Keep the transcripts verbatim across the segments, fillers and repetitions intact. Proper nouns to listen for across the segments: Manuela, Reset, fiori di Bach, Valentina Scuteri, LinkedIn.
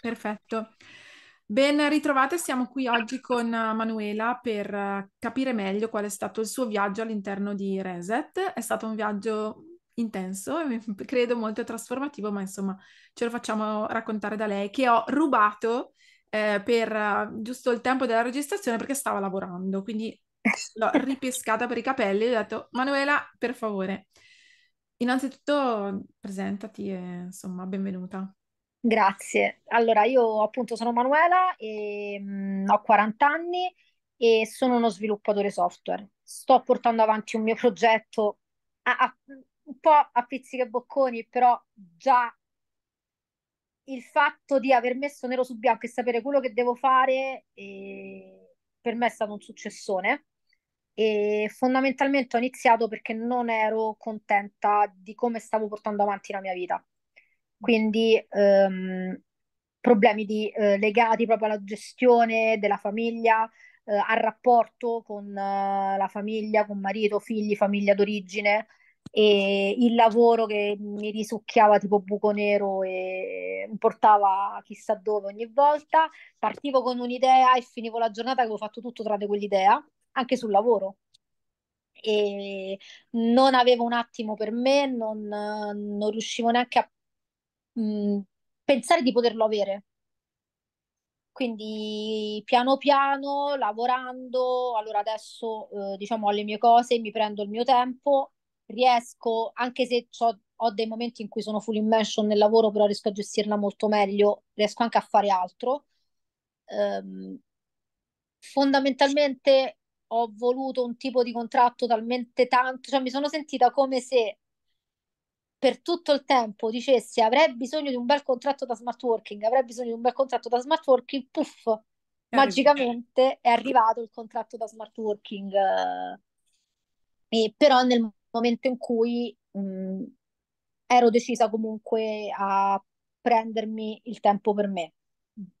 Perfetto. Ben ritrovate, siamo qui oggi con Manuela per capire meglio qual è stato il suo viaggio all'interno di Reset. È stato un viaggio intenso, credo molto trasformativo, ma insomma ce lo facciamo raccontare da lei, che ho rubato eh, per giusto il tempo della registrazione perché stava lavorando, quindi l'ho ripescata per i capelli e ho detto Manuela, per favore. Innanzitutto presentati e insomma benvenuta. Grazie, allora io appunto sono Manuela, e, mh, ho quaranta anni e sono uno sviluppatore software. Sto portando avanti un mio progetto a, a, un po' a pizzichi e bocconi, però già il fatto di aver messo nero su bianco e sapere quello che devo fare e, per me è stato un successone. E fondamentalmente ho iniziato perché non ero contenta di come stavo portando avanti la mia vita. Quindi ehm, problemi di, eh, legati proprio alla gestione della famiglia, eh, al rapporto con eh, la famiglia, con marito, figli, famiglia d'origine, e il lavoro che mi risucchiava tipo buco nero e mi portava chissà dove ogni volta. Partivo con un'idea e finivo la giornata che avevo fatto tutto tranne quell'idea, anche sul lavoro. E non avevo un attimo per me, non, non riuscivo neanche a Mh, pensare di poterlo avere. Quindi piano piano lavorando, allora adesso eh, diciamo ho le mie cose, mi prendo il mio tempo, riesco, anche se ho, ho dei momenti in cui sono full immersion nel lavoro, però riesco a gestirla molto meglio, riesco anche a fare altro. Ehm, fondamentalmente ho voluto un tipo di contratto talmente tanto, cioè mi sono sentita come se per tutto il tempo dicessi avrei bisogno di un bel contratto da smart working, avrei bisogno di un bel contratto da smart working, puff, è magicamente arrivato. È arrivato il contratto da smart working. E però nel momento in cui mh, ero decisa comunque a prendermi il tempo per me.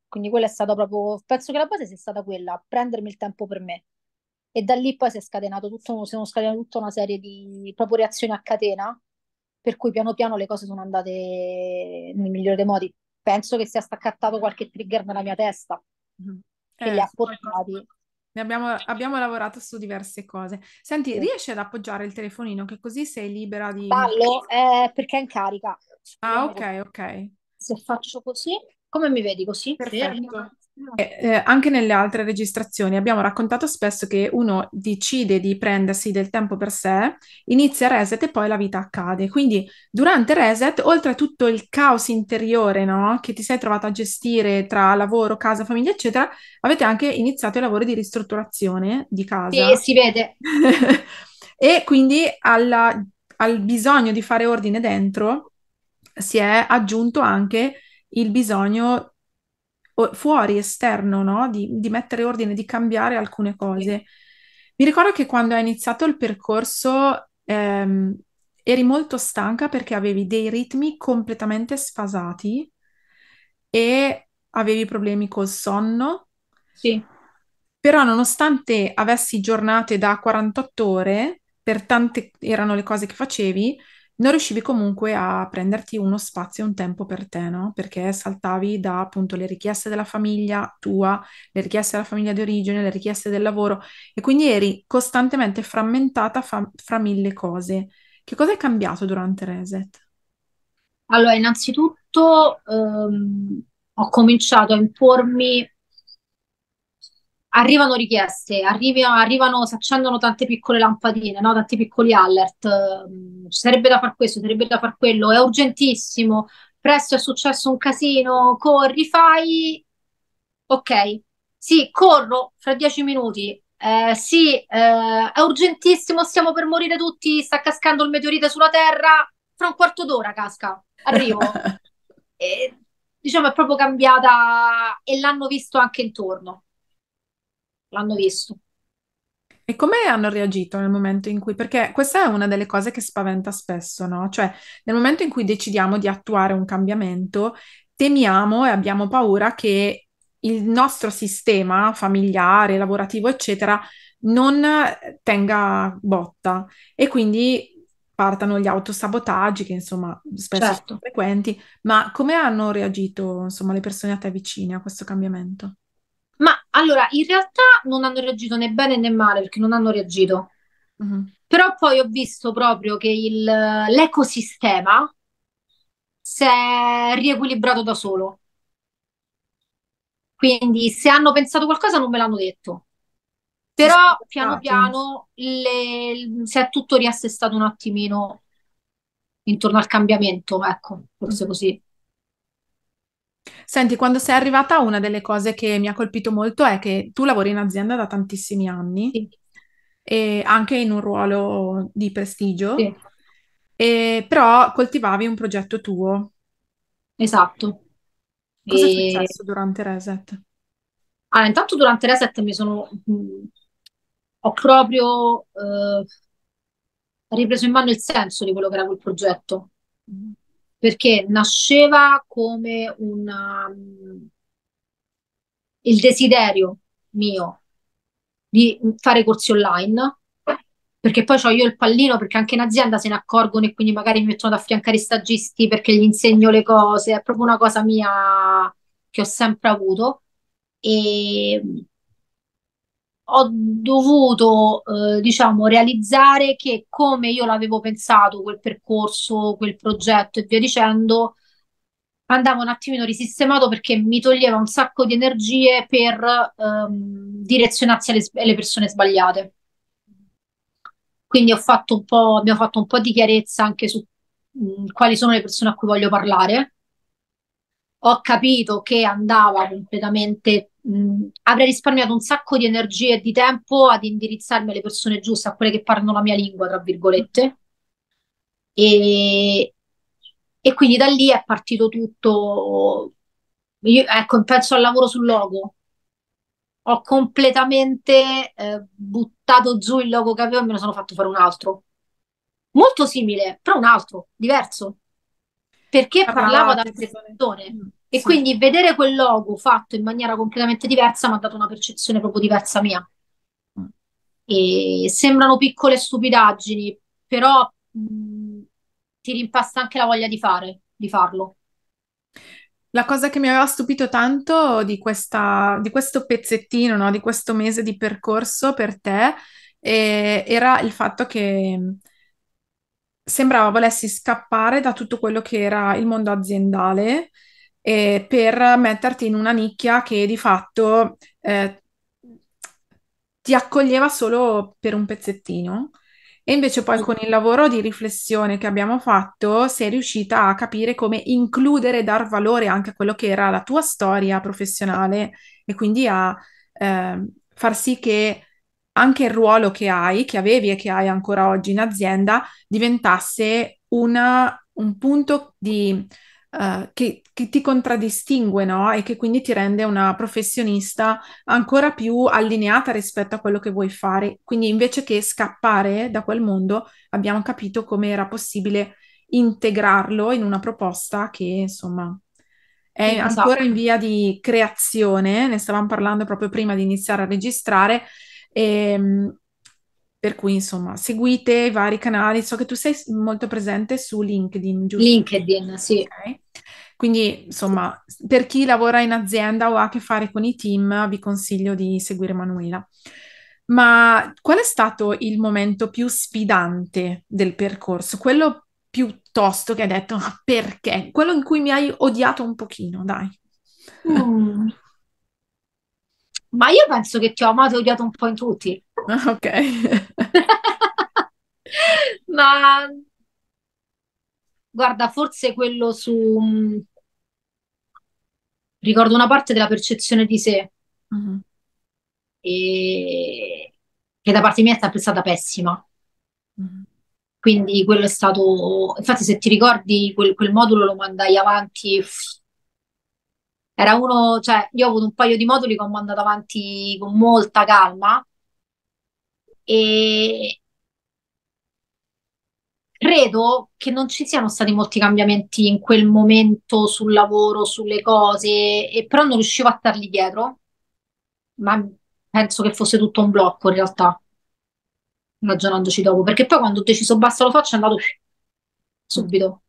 Quindi quella è stata proprio, penso che la base sia stata quella, prendermi il tempo per me. E da lì poi si è scatenato tutto, si sono scatenate tutta una serie di proprio reazioni a catena, per cui piano piano le cose sono andate nel migliore dei modi. Penso che sia staccattato qualche trigger nella mia testa, mm-hmm. che eh, li ha portati. Ne abbiamo, abbiamo lavorato su diverse cose. Senti, sì. Riesci ad appoggiare il telefonino, che così sei libera di... Ballo, eh, perché è in carica. Ah, ok, ok. Se faccio così, come mi vedi così? Perfetto. Eh, eh, anche nelle altre registrazioni abbiamo raccontato spesso che uno decide di prendersi del tempo per sé, inizia Reset e poi la vita accade. Quindi durante Reset, oltre a tutto il caos interiore, no? Che ti sei trovata a gestire tra lavoro, casa, famiglia, eccetera, avete anche iniziato i lavori di ristrutturazione di casa. Sì, si vede. E quindi alla, al bisogno di fare ordine dentro si è aggiunto anche il bisogno fuori, esterno, no? Di, di mettere ordine, di cambiare alcune cose. Mi ricordo che quando hai iniziato il percorso ehm, eri molto stanca perché avevi dei ritmi completamente sfasati e avevi problemi col sonno. Sì. Però nonostante avessi giornate da quarantotto ore, per tante erano le cose che facevi, non riuscivi comunque a prenderti uno spazio e un tempo per te, no? Perché saltavi da appunto le richieste della famiglia tua, le richieste della famiglia di origine, le richieste del lavoro, e quindi eri costantemente frammentata fra, fra mille cose. Che cosa è cambiato durante Reset? Allora, innanzitutto ehm, ho cominciato a impormi, arrivano richieste, arrivano, arrivano, si accendono tante piccole lampadine, no? Tanti piccoli alert, ci sarebbe da far questo, sarebbe da far quello, è urgentissimo, presto è successo un casino, corri, fai, ok, sì, corro fra dieci minuti, eh, sì, eh, è urgentissimo, stiamo per morire tutti, sta cascando il meteorite sulla Terra, fra un quarto d'ora casca, arrivo. E, diciamo, è proprio cambiata e l'hanno visto anche intorno. L'hanno visto. E come hanno reagito nel momento in cui, perché questa è una delle cose che spaventa spesso, no? Cioè nel momento in cui decidiamo di attuare un cambiamento, temiamo e abbiamo paura che il nostro sistema familiare, lavorativo, eccetera, non tenga botta, e quindi partano gli autosabotaggi, che insomma spesso certo. sono frequenti, ma come hanno reagito insomma le persone a te vicine a questo cambiamento? Ma allora, in realtà non hanno reagito né bene né male, perché non hanno reagito. Mm-hmm. Però poi ho visto proprio che il, l'ecosistema si è riequilibrato da solo. Quindi se hanno pensato qualcosa non me l'hanno detto. Però piano piano le, si è tutto riassestato un attimino intorno al cambiamento, ecco, forse così. Senti, quando sei arrivata, una delle cose che mi ha colpito molto è che tu lavori in azienda da tantissimi anni, sì. e anche in un ruolo di prestigio, sì. e però coltivavi un progetto tuo. Esatto. Cosa è e... successo durante Reset? Allora, intanto durante Reset mi sono... Mh, ho proprio eh, ripreso in mano il senso di quello che era quel progetto. Perché nasceva come una, mh, il desiderio mio di fare corsi online, perché poi ho io il pallino, perché anche in azienda se ne accorgono e quindi magari mi mettono ad affiancare i stagisti perché gli insegno le cose, è proprio una cosa mia che ho sempre avuto. E ho dovuto eh, diciamo realizzare che come io l'avevo pensato quel percorso, quel progetto e via dicendo, andava un attimino risistemato, perché mi toglieva un sacco di energie per ehm, direzionarsi alle, alle persone sbagliate. Quindi ho fatto un po', abbiamo fatto un po' di chiarezza anche su mh, quali sono le persone a cui voglio parlare. Ho capito che andava completamente, mh, avrei risparmiato un sacco di energie e di tempo ad indirizzarmi alle persone giuste, a quelle che parlano la mia lingua, tra virgolette. E, e quindi da lì è partito tutto. Io, ecco, penso al lavoro sul logo. Ho completamente eh, buttato giù il logo che avevo e me ne sono fatto fare un altro. Molto simile, però un altro, diverso. Perché ah, parlavo ad altre persone mm, e sì. quindi vedere quel logo fatto in maniera completamente diversa mi ha dato una percezione proprio diversa mia. Mm. E sembrano piccole stupidaggini, però mh, ti rimpasta anche la voglia di fare, di farlo. La cosa che mi aveva stupito tanto di, questa, di questo pezzettino, no? Di questo mese di percorso per te, eh, era il fatto che sembrava volessi scappare da tutto quello che era il mondo aziendale eh, per metterti in una nicchia che di fatto eh, ti accoglieva solo per un pezzettino, e invece poi con il lavoro di riflessione che abbiamo fatto sei riuscita a capire come includere e dar valore anche a quello che era la tua storia professionale, e quindi a eh, far sì che anche il ruolo che hai, che avevi e che hai ancora oggi in azienda, diventasse una, un punto di, uh, che, che ti contraddistingue, no? E che quindi ti rende una professionista ancora più allineata rispetto a quello che vuoi fare. Quindi invece che scappare da quel mondo, abbiamo capito come era possibile integrarlo in una proposta che, insomma... È ancora in via di creazione, ne stavamo parlando proprio prima di iniziare a registrare, e, per cui insomma seguite i vari canali, so che tu sei molto presente su LinkedIn, giusto? LinkedIn, sì. Okay. Quindi insomma per chi lavora in azienda o ha a che fare con i team vi consiglio di seguire Manuela. Ma qual è stato il momento più sfidante del percorso? Quello piuttosto che hai detto, ma perché? Quello in cui mi hai odiato un pochino, dai. Mm. Ma io penso che ti ho amato e odiato un po' in tutti. Ok. Ma guarda, forse quello su... Ricordo una parte della percezione di sé. Mm-hmm. E... che da parte mia è sempre stata pessima. Mm. Quindi quello è stato, infatti se ti ricordi quel, quel modulo lo mandai avanti, era uno, cioè io ho avuto un paio di moduli che ho mandato avanti con molta calma e credo che non ci siano stati molti cambiamenti in quel momento sul lavoro, sulle cose, e però non riuscivo a stargli dietro, ma penso che fosse tutto un blocco in realtà. ragionandoci dopo, perché poi quando ho deciso basta lo faccio è andato subito.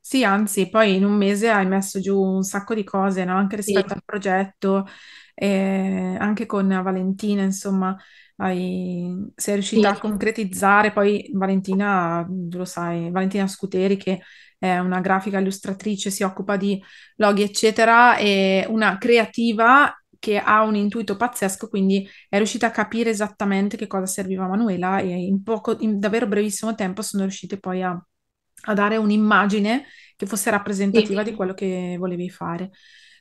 Sì, anzi, poi in un mese hai messo giù un sacco di cose, no? Anche rispetto sì. al progetto, eh, anche con Valentina, insomma, hai, sei riuscita sì. a concretizzare. Poi Valentina, lo sai, Valentina Scuteri, che è una grafica illustratrice, si occupa di loghi, eccetera, è una creativa che ha un intuito pazzesco, quindi è riuscita a capire esattamente che cosa serviva a Manuela e in poco, in davvero brevissimo tempo sono riuscite poi a, a dare un'immagine che fosse rappresentativa sì. di quello che volevi fare.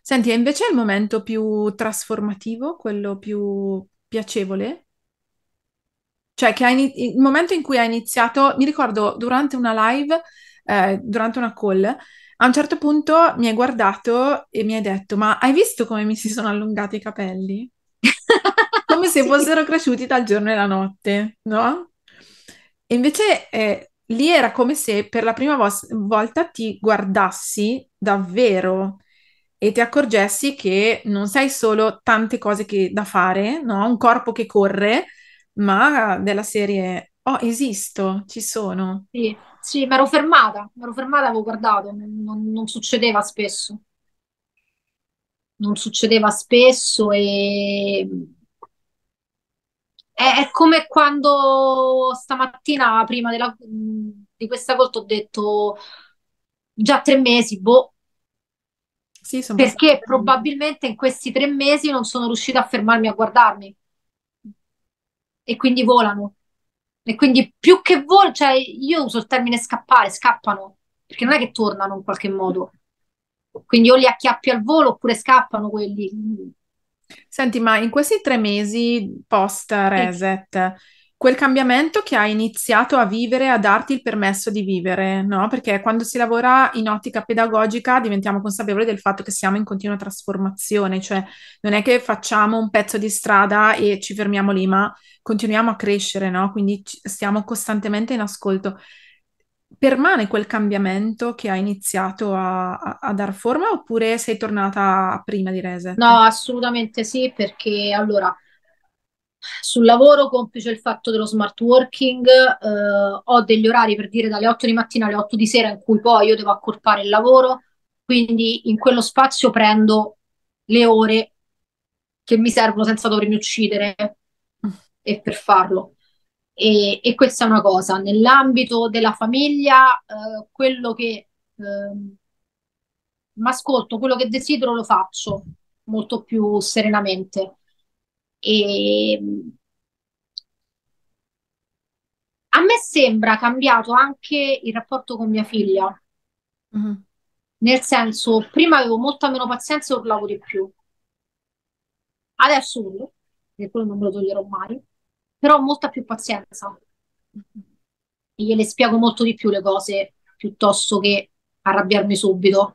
Senti, e invece è il momento più trasformativo, quello più piacevole? Cioè che hai inizi- il momento in cui hai iniziato, mi ricordo durante una live, eh, durante una call, a un certo punto mi hai guardato e mi hai detto: ma hai visto come mi si sono allungati i capelli? Come se sì. fossero cresciuti dal giorno e la notte, no? E invece eh, lì era come se per la prima vo- volta ti guardassi davvero e ti accorgessi che non sei solo tante cose che, da fare, no? Un corpo che corre, ma della serie: oh, esisto, ci sono. Sì. Sì, mi ero fermata, mi ero fermata, avevo guardato, non, non- non succedeva spesso, non succedeva spesso e è, è come quando stamattina, prima della- di questa volta, ho detto già tre mesi, boh, Sì, sono perché passati. probabilmente in questi tre mesi non sono riuscita a fermarmi a guardarmi e quindi volano. E quindi più che vol, cioè io uso il termine scappare, scappano, perché non è che tornano in qualche modo. Quindi o li acchiappi al volo oppure scappano quelli. Senti, ma in questi tre mesi post Sì. reset, quel cambiamento che hai iniziato a vivere, a darti il permesso di vivere, no? Perché quando si lavora in ottica pedagogica diventiamo consapevoli del fatto che siamo in continua trasformazione, cioè non è che facciamo un pezzo di strada e ci fermiamo lì, ma continuiamo a crescere, no? Quindi ci- stiamo costantemente in ascolto. Permane quel cambiamento che hai iniziato a, a, a dar forma oppure sei tornata a prima di reset? No, assolutamente sì, perché allora sul lavoro, complice il fatto dello smart working, eh, ho degli orari per dire dalle otto di mattina alle otto di sera in cui poi io devo accorpare il lavoro, quindi in quello spazio prendo le ore che mi servono senza dovermi uccidere e per farlo. E, e questa è una cosa. Nell'ambito della famiglia, eh, quello che mi ascolto, quello che desidero lo faccio molto più serenamente. E mh, a me sembra cambiato anche il rapporto con mia figlia, Mhm. nel senso, prima avevo molta meno pazienza e urlavo di più. Adesso urlo, e quello non me lo toglierò mai, però ho molta più pazienza. E gliele spiego molto di più le cose piuttosto che arrabbiarmi subito.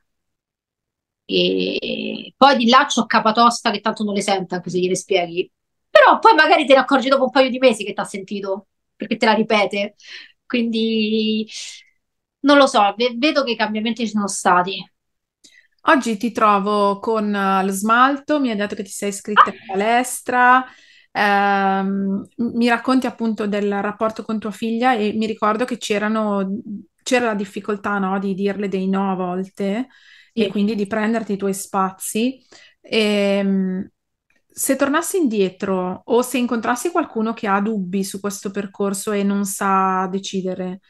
E poi di là c'ho capatosta che tanto non le sente anche se gliele spieghi. Però poi magari te ne accorgi dopo un paio di mesi che ti ha sentito, perché te la ripete. Quindi non lo so, ve- vedo che i cambiamenti ci sono stati. Oggi ti trovo con eh, lo smalto, mi hai detto che ti sei iscritta in palestra, ehm, m- mi racconti appunto del rapporto con tua figlia e mi ricordo che c'erano, c'era la difficoltà, no, di dirle dei no a volte e Sì. quindi di prenderti i tuoi spazi. Ehm, Se tornassi indietro o se incontrassi qualcuno che ha dubbi su questo percorso e non sa decidere,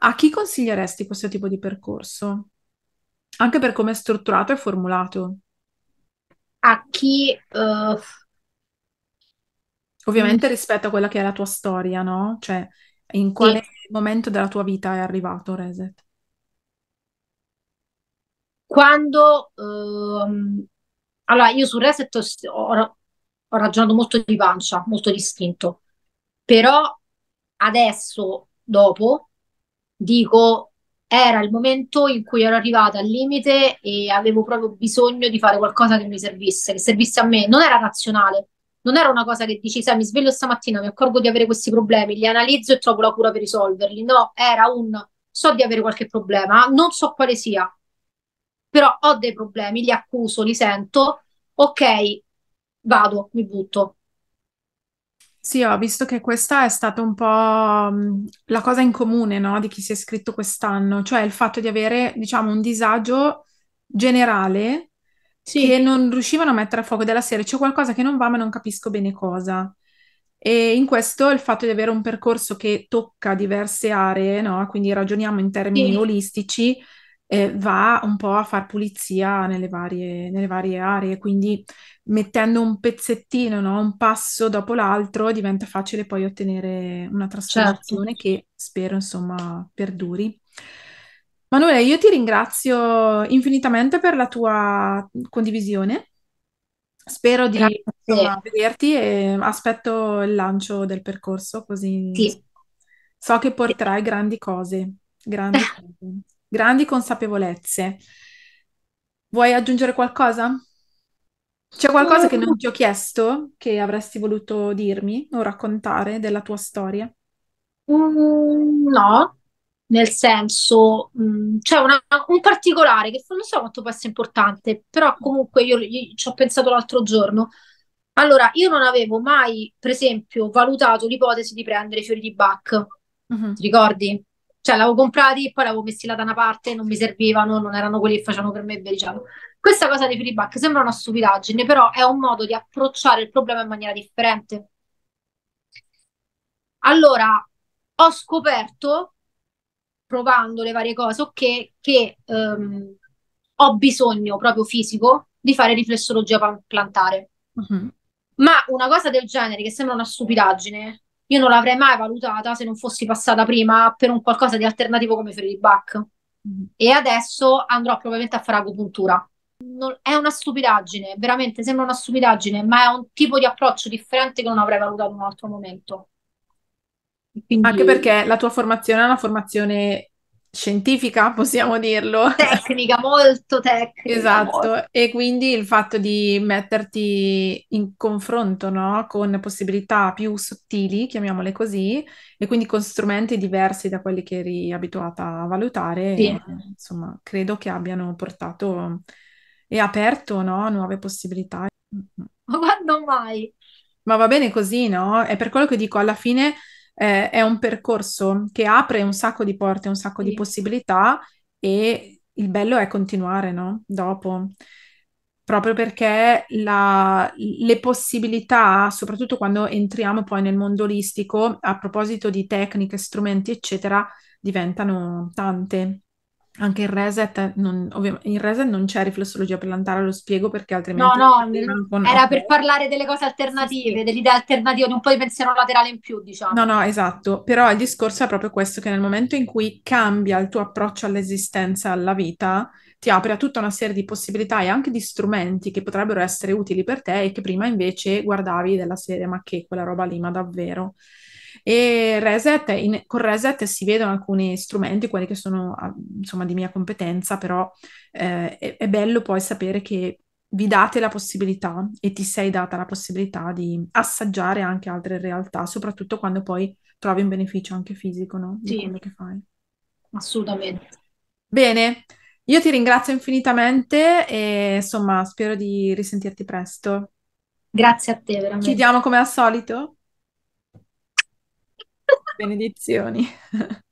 a chi consiglieresti questo tipo di percorso? Anche per come è strutturato e formulato. A chi eh, mm, Ovviamente rispetto a quella che è la tua storia, no? Cioè, in sì. quale momento della tua vita è arrivato Reset? Quando ehm, allora io sul reset ho, ho- ho ragionato molto di pancia, molto di istinto, però adesso, dopo, dico era il momento in cui ero arrivata al limite e avevo proprio bisogno di fare qualcosa che mi servisse, che servisse a me. Non era razionale, non era una cosa che dici, sai, mi sveglio stamattina, mi accorgo di avere questi problemi, li analizzo e trovo la cura per risolverli. No, era un so di avere qualche problema, non so quale sia però ho dei problemi, li accuso, li sento, ok, vado, mi butto. Sì, ho visto che questa è stata un po' mh, la cosa in comune, no, di chi si è iscritto quest'anno, cioè il fatto di avere, diciamo, un disagio generale che Sì, non riuscivano a mettere a fuoco, della serie c'è qualcosa che non va ma non capisco bene cosa. E in questo il fatto di avere un percorso che tocca diverse aree, no? Quindi ragioniamo in termini sì, olistici, eh, va un po' a far pulizia nelle varie, nelle varie aree, quindi mettendo un pezzettino, no? Un passo dopo l'altro diventa facile poi ottenere una certo. trasformazione che spero, insomma, perduri. Manuela, io ti ringrazio infinitamente per la tua condivisione. Spero di, Grazie a insomma, te. vederti e aspetto il lancio del percorso, così Sì. so che porterai grandi cose, grandi cose, grandi consapevolezze. Vuoi aggiungere qualcosa? C'è qualcosa che non ti ho chiesto, che avresti voluto dirmi o raccontare della tua storia? Mm, no, nel senso, mm, c'è una- un particolare che non so quanto possa importante, però comunque io gli- ci ho pensato l'altro giorno. Allora, io non avevo mai, per esempio, valutato l'ipotesi di prendere i fiori di Bach. Ti Mhm. ricordi? Cioè, l'avevo comprati, poi l'avevo messi là da una parte, non mi servivano, non erano quelli che facevano per me, via dicendo. Questa cosa dei fiori di Bach sembra una stupidaggine, però è un modo di approcciare il problema in maniera differente. Allora, ho scoperto, provando le varie cose, ok, che ehm, ho bisogno proprio fisico di fare riflessologia pan- plantare. Mhm. Ma una cosa del genere, che sembra una stupidaggine, io non l'avrei mai valutata se non fossi passata prima per un qualcosa di alternativo come i fiori di Bach. Mhm. E adesso andrò probabilmente a fare agopuntura. Non- è una stupidaggine, veramente sembra una stupidaggine, ma è un tipo di approccio differente che non avrei valutato in un altro momento. E Anche quindi perché la tua formazione è una formazione scientifica, possiamo dirlo. tecnica, molto tecnica, molto. Esatto, e quindi il fatto di metterti in confronto, no? Con possibilità più sottili, chiamiamole così, e quindi con strumenti diversi da quelli che eri abituata a valutare, Sì. e, insomma, credo che abbiano portato e aperto, no? Nuove possibilità. Mhm. Ma quando mai? Ma va bene così, no? È per quello che dico, alla fine eh, è un percorso che apre un sacco di porte, un sacco di Sì. possibilità e il bello è continuare, no? Dopo. Proprio perché la- le possibilità, soprattutto quando entriamo poi nel mondo olistico, a proposito di tecniche, strumenti, eccetera, diventano tante. Anche in Reset, non, ovvia- in Reset non c'è riflessologia plantare, lo spiego perché No, altrimenti no, nel- arrivano con era per ok. parlare delle cose Sì, alternative, sì. dell'idea alternativa, di un po' di pensiero laterale in più, No, diciamo. no, esatto, però il discorso è proprio questo, che nel momento in cui cambia il tuo approccio all'esistenza, alla vita, ti apre a tutta una serie di possibilità e anche di strumenti che potrebbero essere utili per te e che prima invece guardavi della serie, ma che quella roba lì, ma davvero. E Reset, in- con Reset si vedono alcuni strumenti, quelli che sono ah, insomma di mia competenza, però eh, è è bello poi sapere che vi date la possibilità e ti sei data la possibilità di assaggiare anche altre realtà, soprattutto quando poi trovi un beneficio anche fisico, no? Di Sì, quello che fai. assolutamente. Bene, io ti ringrazio infinitamente e insomma spero di risentirti presto. Grazie a te, veramente. Chiudiamo come al solito. Benedizioni.